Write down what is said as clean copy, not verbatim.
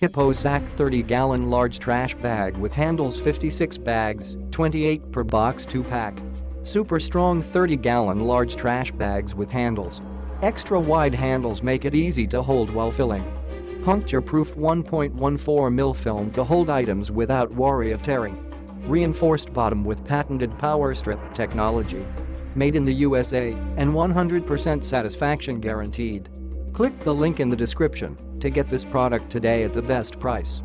Hippo Sak 30-gallon large trash bag with handles 56 bags, 28 per box 2-pack. Super strong 30-gallon large trash bags with handles. Extra wide handles make it easy to hold while filling. Puncture-proof 1.14 mil film to hold items without worry of tearing. Reinforced bottom with patented power strip technology. Made in the USA and 100% satisfaction guaranteed. Click the link in the description to get this product today at the best price.